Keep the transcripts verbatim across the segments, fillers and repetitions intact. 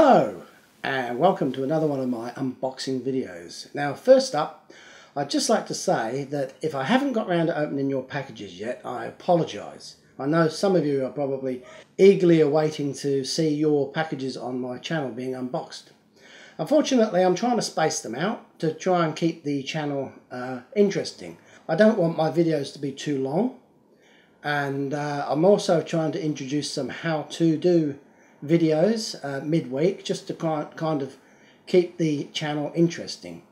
Hello and welcome to another one of my unboxing videos. Now first up, I'd just like to say that if I haven't got round to opening your packages yet, I apologise. I know some of you are probably eagerly awaiting to see your packages on my channel being unboxed. Unfortunately, I'm trying to space them out to try and keep the channel uh, interesting. I don't want my videos to be too long, and uh, I'm also trying to introduce some how-to-do videos uh, midweek just to kind of keep the channel interesting.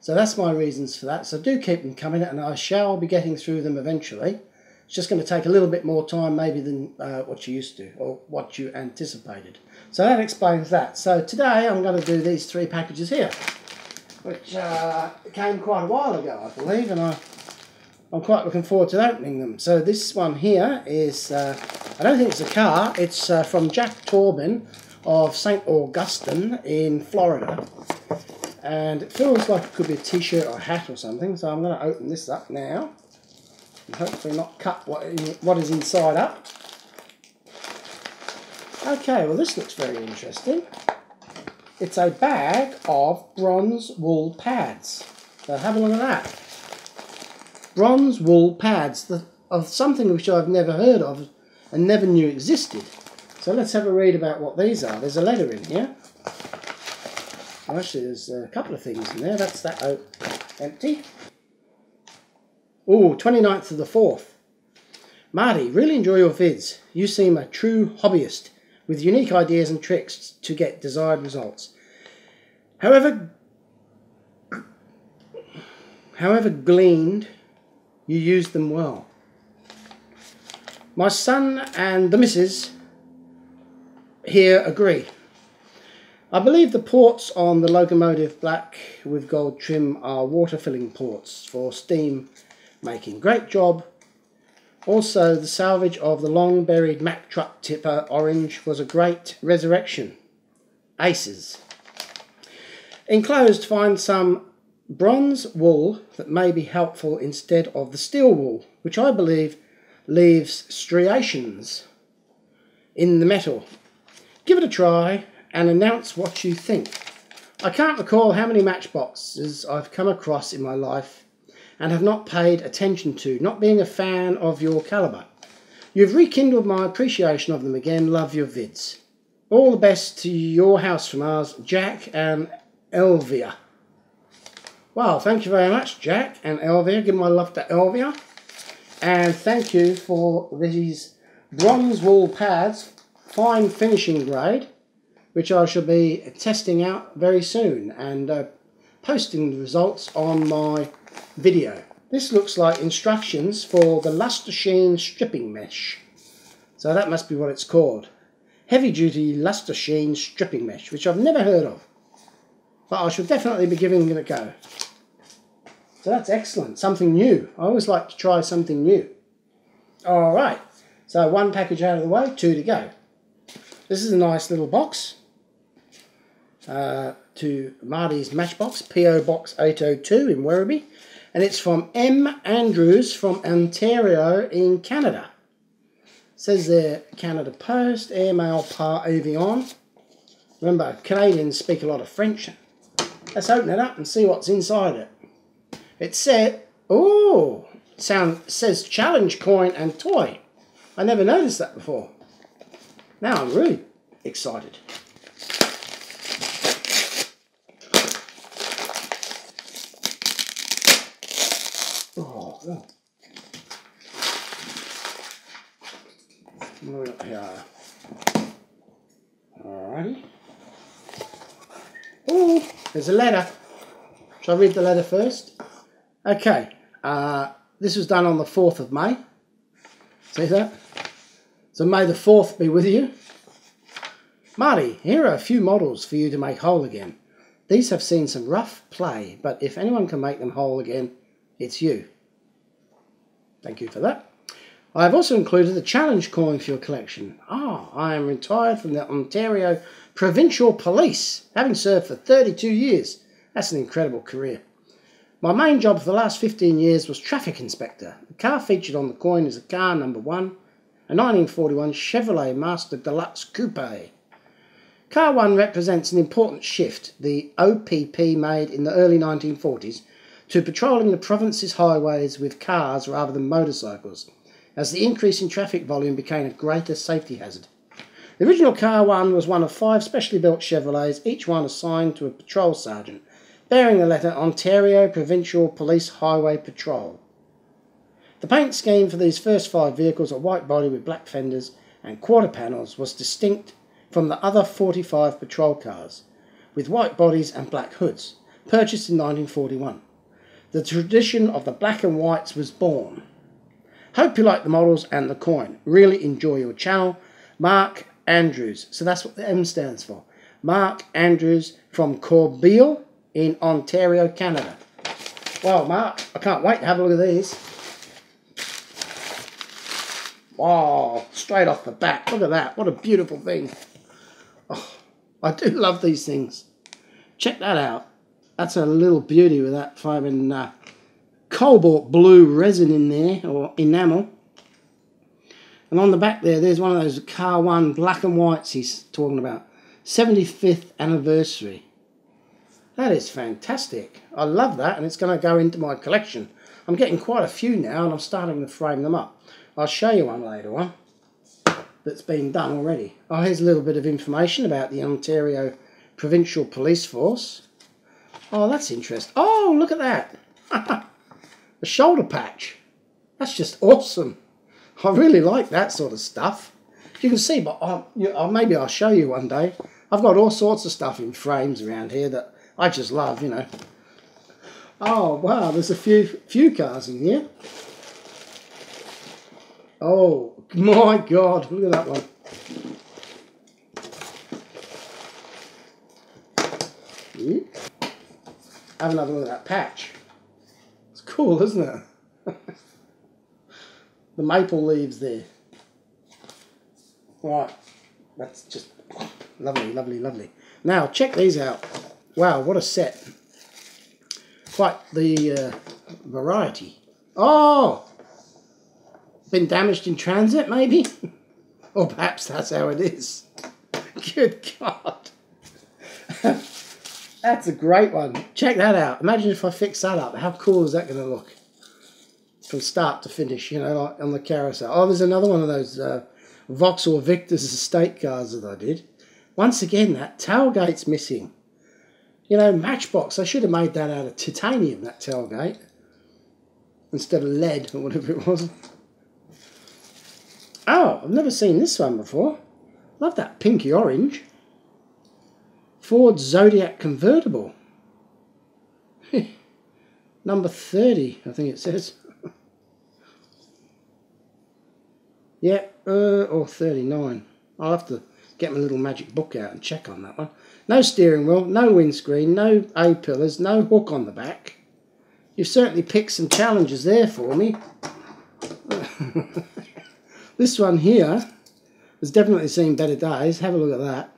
So that's my reasons for that. So do keep them coming, and I shall be getting through them eventually. It's just going to take a little bit more time maybe than uh, what you used to or what you anticipated. So that explains that. So today I'm going to do these three packages here, which uh, came quite a while ago, I believe, and I, I'm quite looking forward to opening them. So this one here is, uh, I don't think it's a car, it's uh, from Jack Torbin of Saint Augustine in Florida. And it feels like it could be a t-shirt or a hat or something, so I'm going to open this up now. And hopefully not cut what, in, what is inside up. Okay, well this looks very interesting. It's a bag of bronze wool pads. So have a look at that. Bronze wool pads, the, of something which I've never heard of and never knew existed. So let's have a read about what these are. There's a letter in here. Well, actually, there's a couple of things in there. That's that oh, empty. Ooh, twenty-ninth of the fourth. Marty, really enjoy your vids. You seem a true hobbyist with unique ideas and tricks to get desired results. However, however gleaned, you use them well. My son and the missus here agree. I believe the ports on the locomotive black with gold trim are water filling ports for steam making. Great job. Also, the salvage of the long buried Mack truck tipper orange was a great resurrection. Aces. Enclosed, find some bronze wool that may be helpful instead of the steel wool, which I believe leaves striations in the metal. Give it a try and announce what you think. I can't recall how many matchboxes I've come across in my life and have not paid attention to, not being a fan of your calibre. You've rekindled my appreciation of them again. Love your vids. All the best to your house from ours, Jack and Elvia. Well, thank you very much, Jack and Elvia. Give my love to Elvia. And thank you for these bronze wool pads, fine finishing grade, which I shall be testing out very soon and uh, posting the results on my video. This looks like instructions for the Lustre Sheen Stripping Mesh. So that must be what it's called. Heavy duty Lustre Sheen Stripping Mesh, which I've never heard of. But I shall definitely be giving it a go. So that's excellent, something new. I always like to try something new. All right, so one package out of the way, two to go. This is a nice little box uh, to Marty's Matchbox, P O Box eight oh two in Werribee, and it's from M. Andrews from Ontario in Canada. It says there, Canada Post, airmail par avion. Remember, Canadians speak a lot of French. Let's open it up and see what's inside it. It said, oh, sound says challenge coin and toy. I never noticed that before. Now I'm really excited. Oh, oh. What have we got here? Alrighty. Oh, there's a letter. Shall I read the letter first? Okay, uh, this was done on the fourth of May. See that? So may the fourth be with you. Marty, here are a few models for you to make whole again. These have seen some rough play, but if anyone can make them whole again, it's you. Thank you for that. I have also included a challenge coin for your collection. Ah, oh, I am retired from the Ontario Provincial Police, having served for thirty-two years. That's an incredible career. My main job for the last fifteen years was traffic inspector. The car featured on the coin is a car number one, a nineteen forty-one Chevrolet Master Deluxe Coupe. Car one represents an important shift the O P P made in the early nineteen forties to patrolling the province's highways with cars rather than motorcycles, as the increase in traffic volume became a greater safety hazard. The original Car one was one of five specially built Chevrolets, each one assigned to a patrol sergeant, bearing the letter Ontario Provincial Police Highway Patrol. The paint scheme for these first five vehicles, a white body with black fenders and quarter panels, was distinct from the other forty-five patrol cars, with white bodies and black hoods, purchased in nineteen forty-one. The tradition of the black and whites was born. Hope you like the models and the coin. Really enjoy your channel. Mark Andrews. So that's what the M stands for. Mark Andrews from Corbeil in Ontario, Canada. Well, Mark, I can't wait to have a look at these. Wow, straight off the bat. Look at that. What a beautiful thing. Oh, I do love these things. Check that out. That's a little beauty with that flaming uh, cobalt blue resin in there, or enamel. And on the back there, there's one of those Car one black and whites he's talking about. seventy-fifth anniversary. That is fantastic. I love that, and it's going to go into my collection. I'm getting quite a few now, and I'm starting to frame them up. I'll show you one later on that's been done already. Oh, here's a little bit of information about the Ontario Provincial Police Force. Oh, that's interesting. Oh, look at that. The shoulder patch. That's just awesome. I really like that sort of stuff. You can see, but I'll, you know, maybe I'll show you one day. I've got all sorts of stuff in frames around here that I just love, you know. Oh, wow, there's a few, few cars in here. Oh, my God, look at that one. Ooh. Have another look at that patch. It's cool, isn't it? The maple leaves there. Right, that's just lovely, lovely, lovely. Now, check these out. Wow, what a set. Quite the uh, variety. Oh! Been damaged in transit, maybe? Or perhaps that's how it is. Good God. That's a great one. Check that out. Imagine if I fix that up. How cool is that going to look? From start to finish, you know, like on the carousel. Oh, there's another one of those uh, Vauxhall Victor's estate cars that I did. Once again, that tailgate's missing. You know, Matchbox. I should have made that out of titanium, that tailgate. Instead of lead or whatever it was. Oh, I've never seen this one before. Love that pinky orange. Ford Zodiac Convertible. Number thirty, I think it says. Yeah, uh, or thirty-nine. I'll have to get my little magic book out and check on that one. No steering wheel, no windscreen, no A-pillars, no hook on the back. You've certainly picked some challenges there for me. This one here has definitely seen better days. Have a look at that.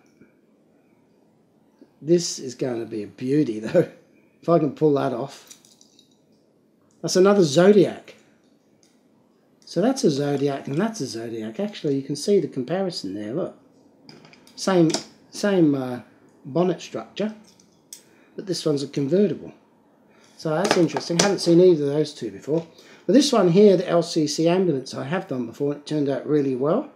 This is going to be a beauty, though, if I can pull that off. That's another Zodiac. So that's a Zodiac and that's a Zodiac. Actually, you can see the comparison there, look. Same, same uh, bonnet structure, but this one's a convertible. So that's interesting. Haven't seen either of those two before. But this one here, the L C C ambulance, I have done before. It turned out really well.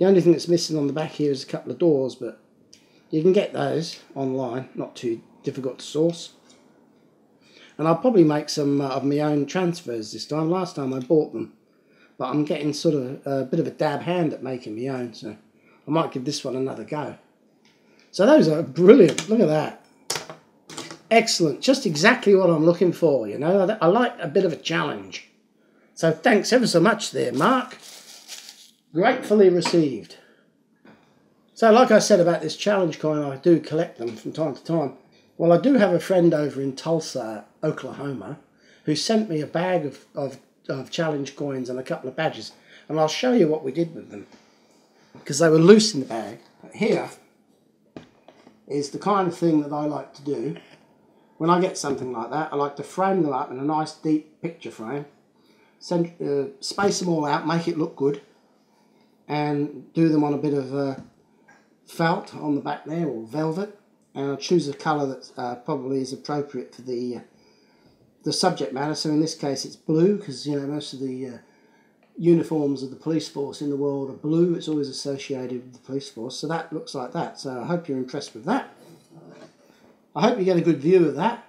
The only thing that's missing on the back here is a couple of doors, but you can get those online, not too difficult to source. And I'll probably make some of my own transfers this time. Last time I bought them, but I'm getting sort of a bit of a dab hand at making my own, so I might give this one another go. So those are brilliant. Look at that. Excellent. Just exactly what I'm looking for, you know. I like a bit of a challenge. So thanks ever so much there, Mark. Gratefully received. So like I said about this challenge coin, I do collect them from time to time. Well, I do have a friend over in Tulsa, Oklahoma, who sent me a bag of, of, of challenge coins and a couple of badges. And I'll show you what we did with them, because they were loose in the bag. But here is the kind of thing that I like to do. When I get something like that, I like to frame them up in a nice deep picture frame, send, uh, space them all out, make it look good, and do them on a bit of... Uh, felt on the back there, or velvet, and I'll choose a colour that uh, probably is appropriate for the uh, the subject matter. So in this case it's blue, because you know most of the uh, uniforms of the police force in the world are blue. It's always associated with the police force, so that looks like that. So I hope you're impressed with that. I hope you get a good view of that.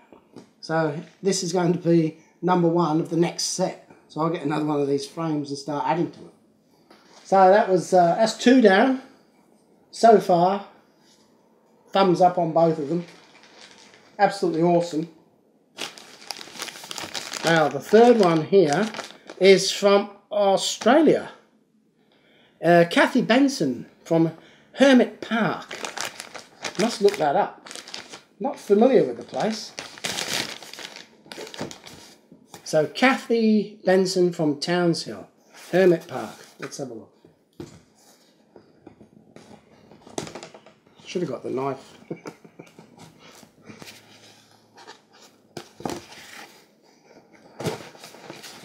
So this is going to be number one of the next set. So I'll get another one of these frames and start adding to it. So that was uh, that's two down so far. Thumbs up on both of them. Absolutely awesome. Now the third one here is from Australia. Uh, Kathy Benson from Hermit Park. Must look that up. Not familiar with the place. So Kathy Benson from Townsville, Hermit Park. Let's have a look. Should have got the knife.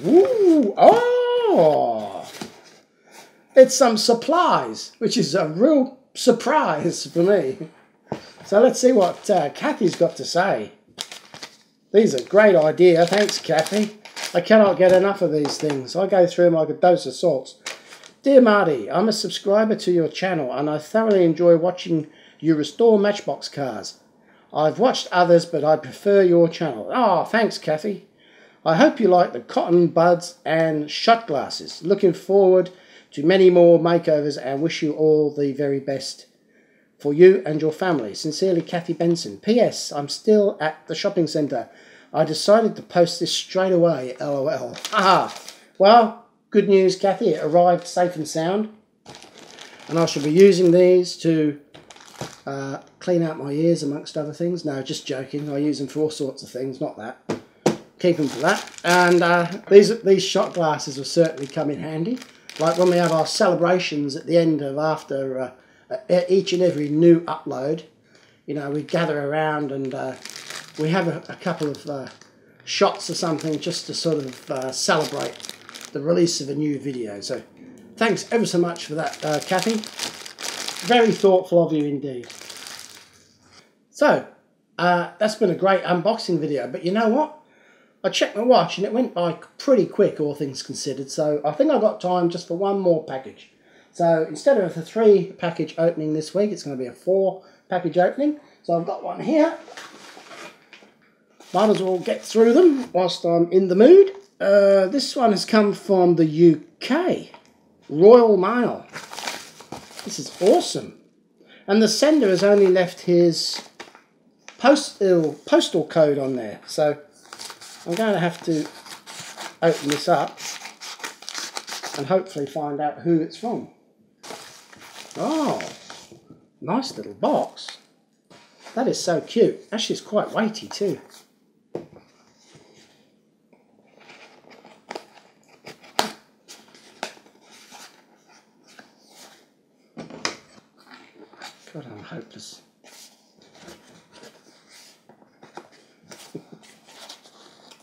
Ooh, oh! It's some supplies, which is a real surprise for me. So let's see what uh, Kathy's got to say. These are a great idea. Thanks, Kathy. I cannot get enough of these things. I go through them like a dose of salts. Dear Marty, I'm a subscriber to your channel and I thoroughly enjoy watching you restore Matchbox cars. I've watched others, but I prefer your channel. Oh, thanks, Kathy. I hope you like the cotton buds and shot glasses. Looking forward to many more makeovers and wish you all the very best for you and your family. Sincerely, Kathy Benson. P S. I'm still at the shopping centre. I decided to post this straight away, lol. Aha! Well, good news, Kathy. It arrived safe and sound. And I shall be using these to uh, clean out my ears, amongst other things. No, just joking. I use them for all sorts of things, not that. Keep them for that. And uh, these, these shot glasses will certainly come in handy. Like when we have our celebrations at the end of after... Uh, each and every new upload, you know, we gather around and uh, we have a, a couple of uh, shots or something just to sort of uh, celebrate the release of a new video. So thanks ever so much for that, uh, Kathy. Very thoughtful of you indeed. So uh, that's been a great unboxing video, but you know what? I checked my watch and it went by pretty quick, all things considered, so I think I've got time just for one more package. So instead of a three package opening this week, it's going to be a four package opening. So I've got one here. Might as well get through them whilst I'm in the mood. Uh, this one has come from the U K, Royal Mail. This is awesome. And the sender has only left his postal, postal code on there. So I'm going to have to open this up and hopefully find out who it's from. Oh, nice little box. That is so cute. Actually, it's quite weighty too. God, I'm hopeless.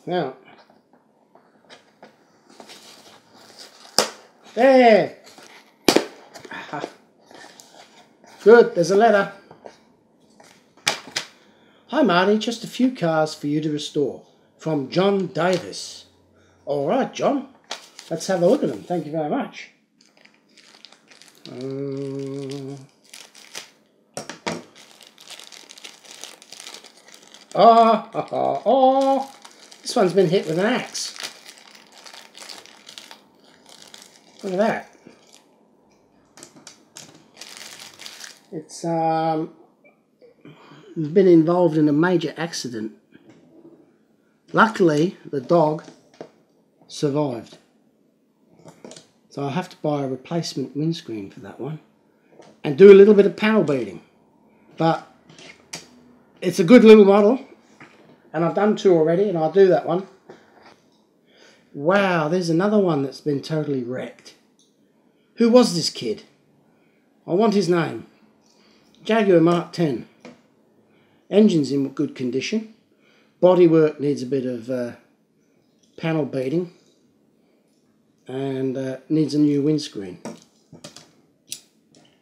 Now, there. Aha. Good, there's a letter. Hi Marty, just a few cars for you to restore. From John Davis. Alright John, let's have a look at them. Thank you very much. Um, oh, oh, oh, oh, this one's been hit with an axe. Look at that. It's um, been involved in a major accident. Luckily, the dog survived. So I'll have to buy a replacement windscreen for that one. And do a little bit of panel beating. But it's a good little model. And I've done two already, and I'll do that one. Wow, there's another one that's been totally wrecked. Who was this kid? I want his name. Jaguar mark ten. Engine's in good condition. Bodywork needs a bit of uh, panel beating. And uh, needs a new windscreen.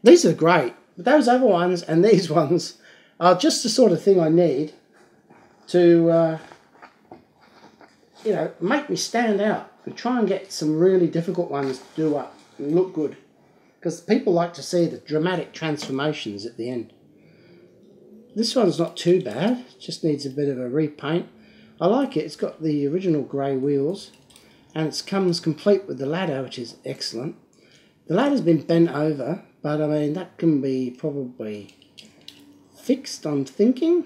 These are great. But those other ones and these ones are just the sort of thing I need to, uh, you know, make me stand out and try and get some really difficult ones to do up and look good. Because people like to see the dramatic transformations at the end. This one's not too bad, just needs a bit of a repaint. I like it, it's got the original grey wheels and it comes complete with the ladder, which is excellent. The ladder's been bent over, but I mean that can be probably fixed, I'm thinking,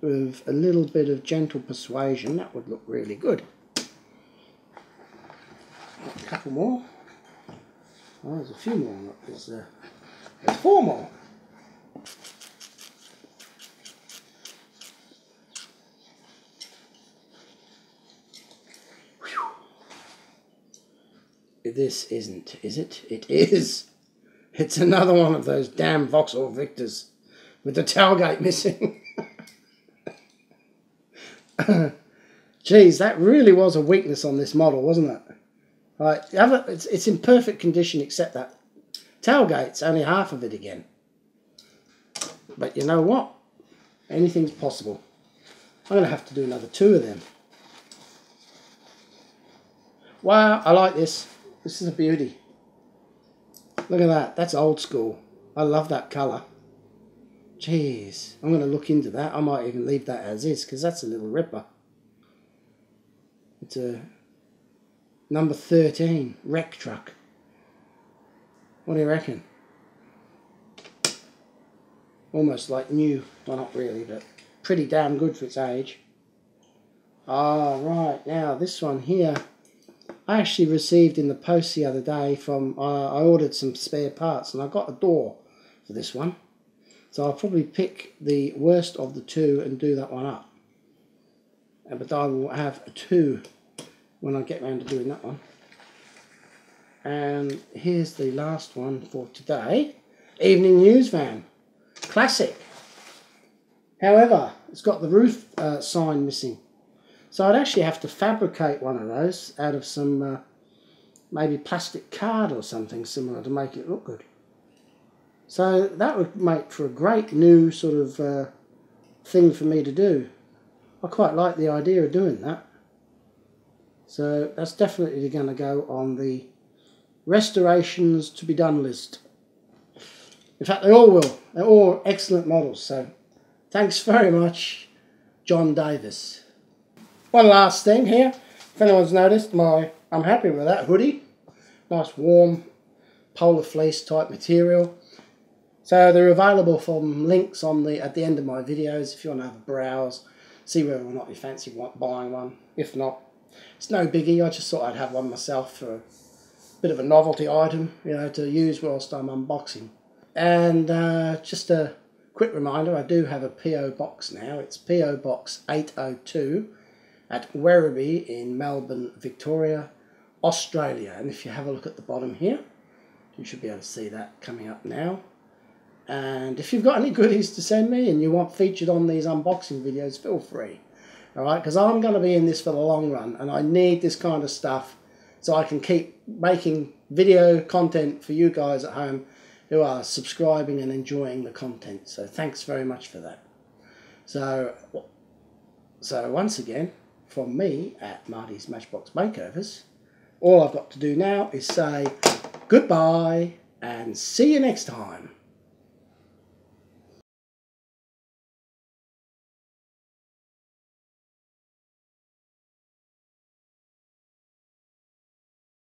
with a little bit of gentle persuasion. That would look really good. A couple more. Oh, there's a few more. Look, there's, uh, there's four more. This isn't, is it? It is. It's another one of those damn Vauxhall Victors with the tailgate missing. Geez, that really was a weakness on this model, wasn't it? Like, it's, it's in perfect condition except that tailgate's only half of it again. But you know what? Anything's possible. I'm going to have to do another two of them. Wow, I like this. This is a beauty. Look at that. That's old school. I love that colour. Jeez. I'm going to look into that. I might even leave that as is because that's a little ripper. It's a number thirteen wreck truck. What do you reckon? Almost like new. Well, not really, but pretty damn good for its age. Ah, right. Now, this one here. I actually received in the post the other day from, uh, I ordered some spare parts and I got a door for this one. So I'll probably pick the worst of the two and do that one up. But I will have a two when I get round to doing that one. And here's the last one for today. Evening news van. Classic. However, it's got the roof uh, sign missing. So I'd actually have to fabricate one of those out of some uh, maybe plastic card or something similar to make it look good. So that would make for a great new sort of uh, thing for me to do. I quite like the idea of doing that. So that's definitely going to go on the restorations to be done list. In fact, they all will. They're all excellent models. So thanks very much, John Davis. One last thing here, if anyone's noticed, my I'm happy with that hoodie. Nice warm polar fleece type material. So they're available from links on the at the end of my videos if you want to have a browse, see whether or not you fancy buying one. If not, it's no biggie. I just thought I'd have one myself for a bit of a novelty item, you know, to use whilst I'm unboxing. And uh, just a quick reminder, I do have a P O box now. It's P O Box eight oh two. At Werribee in Melbourne, Victoria, Australia. And if you have a look at the bottom here, you should be able to see that coming up now. And if you've got any goodies to send me and you want featured on these unboxing videos, feel free. All right, because I'm going to be in this for the long run and I need this kind of stuff so I can keep making video content for you guys at home who are subscribing and enjoying the content. So thanks very much for that. So, so once again, from me at Marty's Matchbox Makeovers, all I've got to do now is say goodbye and see you next time.